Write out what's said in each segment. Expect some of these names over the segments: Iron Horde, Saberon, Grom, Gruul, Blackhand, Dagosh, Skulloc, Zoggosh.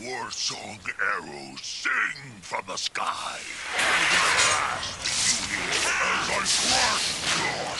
war song arrows sing from the sky. And the blast you hear as I crush your skull.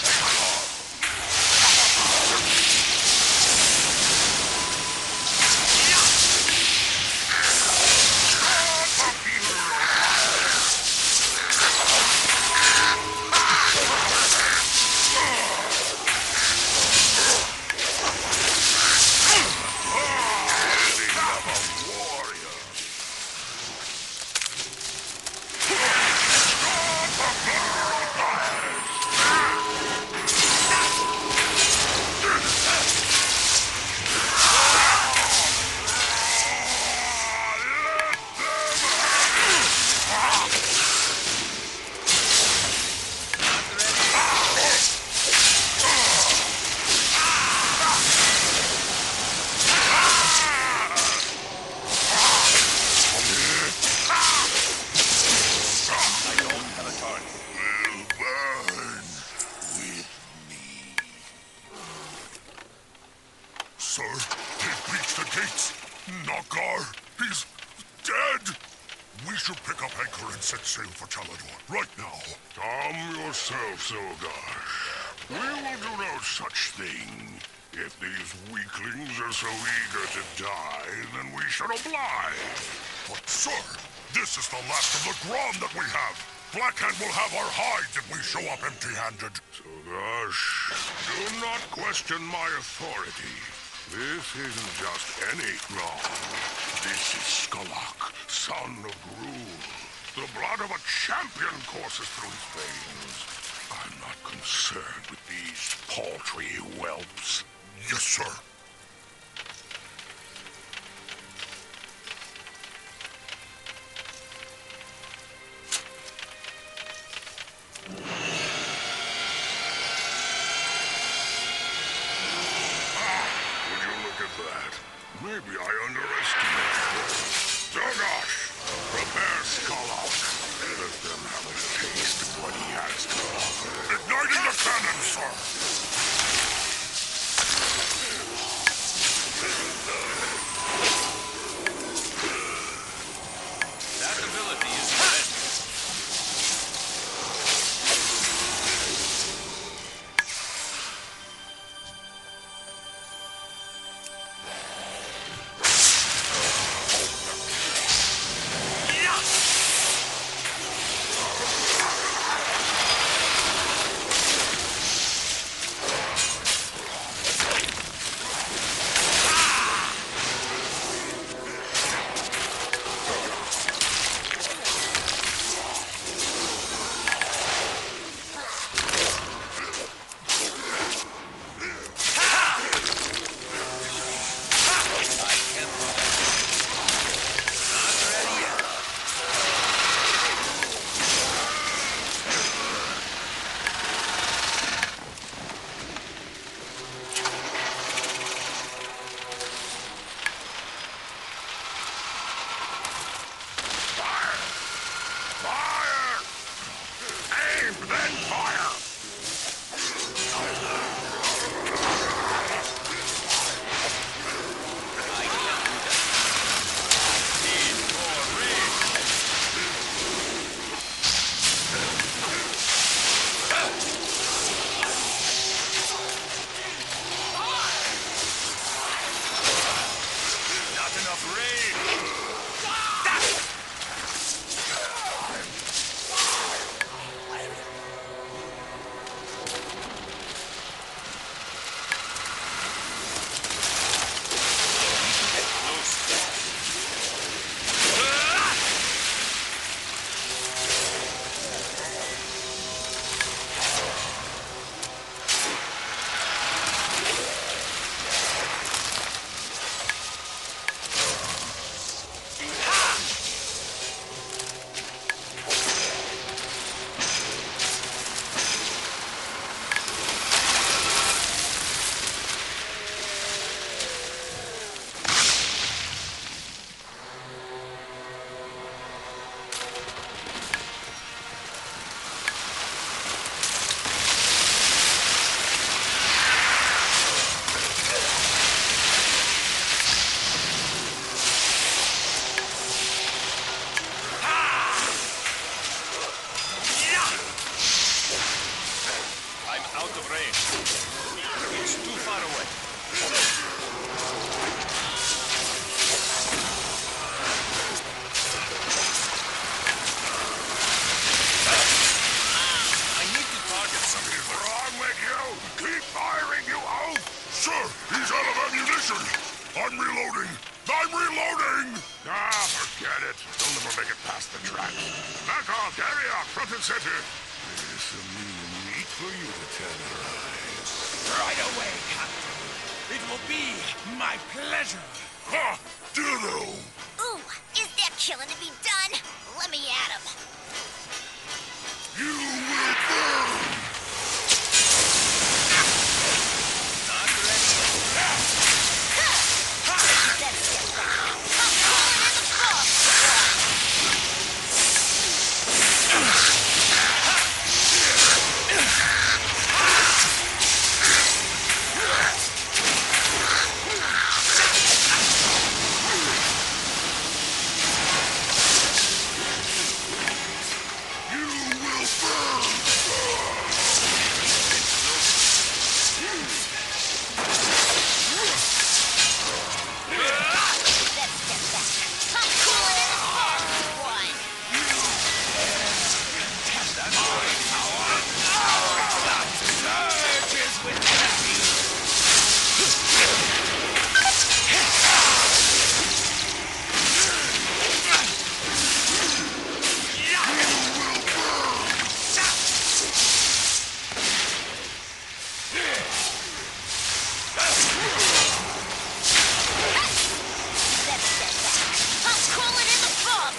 Zoggosh, we will do no such thing. If these weaklings are so eager to die, then we shall oblige. But sir, this is the last of the Grom that we have. Blackhand will have our hides if we show up empty-handed. Zoggosh, do not question my authority. This isn't just any Grom. This is Skulloc, son of Gruul. The blood of a champion courses through his veins. I'm not concerned with these paltry whelps. Yes, sir. Would you look at that? Maybe I underestimated. Dagosh, prepare Skulloc. Let them have a taste of what he has to offer. Igniting the cannon, sir! That ability is and center. There's some new meat for you to tenderize. Right away, Captain. It will be my pleasure. Ha! Ditto! Ooh, is that killing to be done? Let me at him. You will burn! Not ready. That's it. I'm pulling in the book.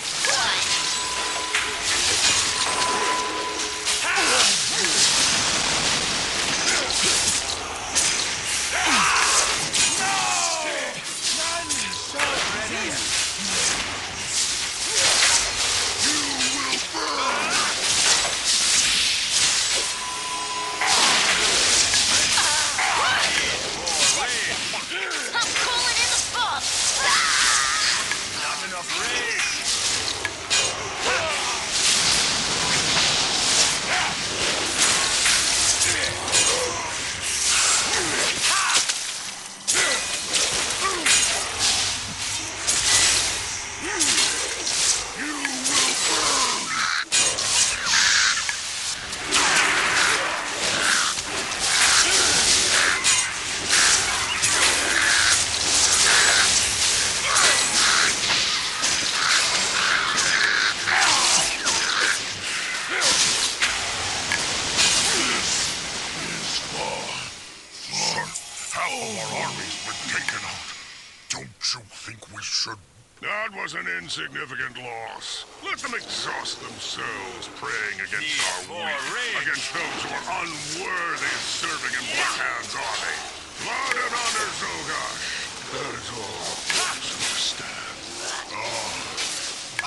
Significant loss. Let them exhaust themselves praying against our weak, against those who are unworthy of serving in Blackhand's army. Blood and honor, Zoggosh. That is all. Understand.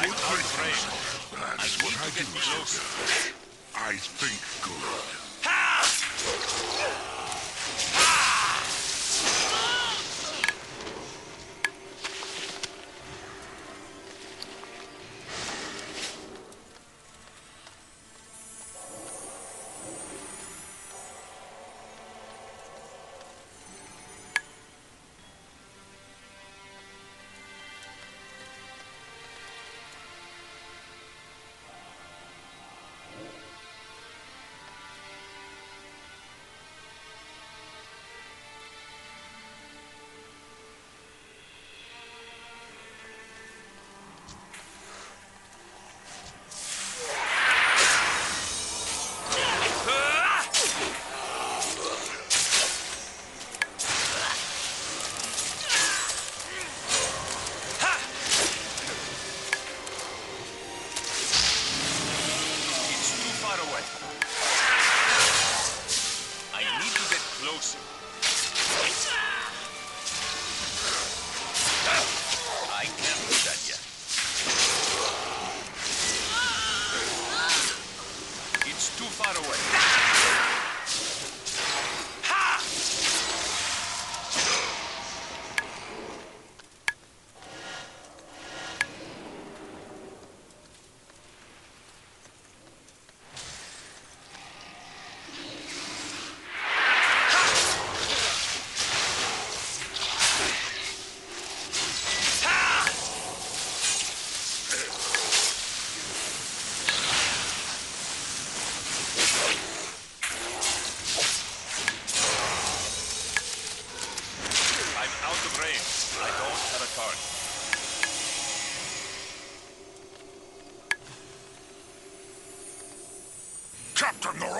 Good thinking. That's what I do, Zoggosh. I think good.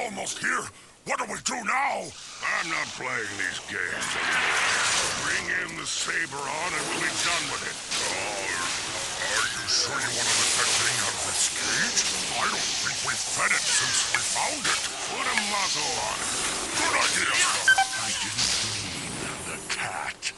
almost here. What do we do now? I'm not playing these games anymore. Bring in the Saberon and we'll be done with it. Are you sure you want to let that thing out of its cage? I don't think we've fed it since we found it. Put a muzzle on it. Good idea. I didn't mean the cat.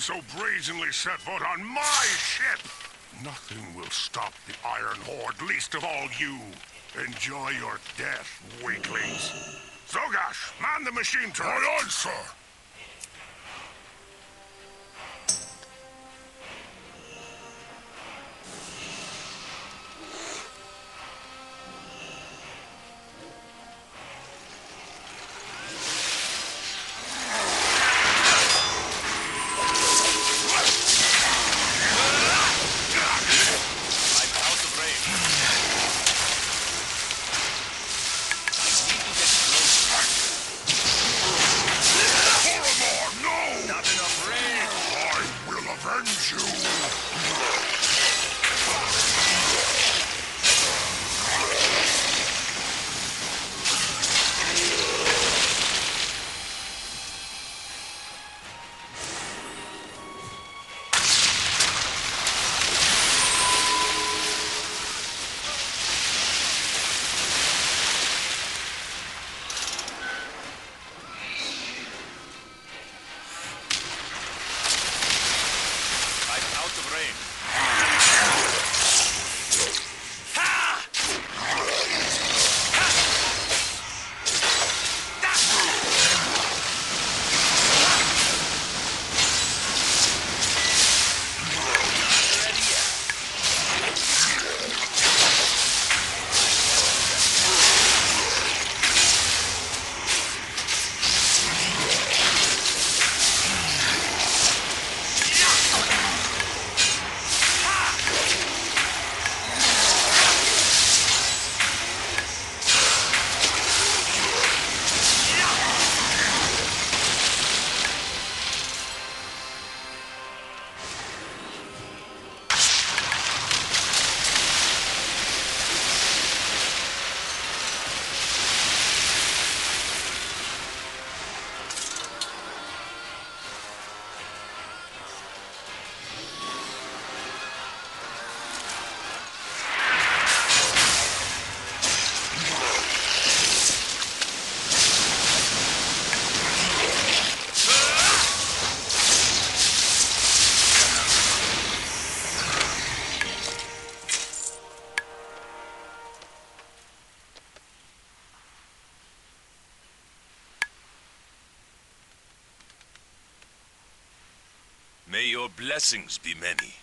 So brazenly set foot on my ship! Nothing will stop the Iron Horde, least of all you. Enjoy your death, weaklings. Zoggosh, man the machine turret! Right on, sir! May your blessings be many.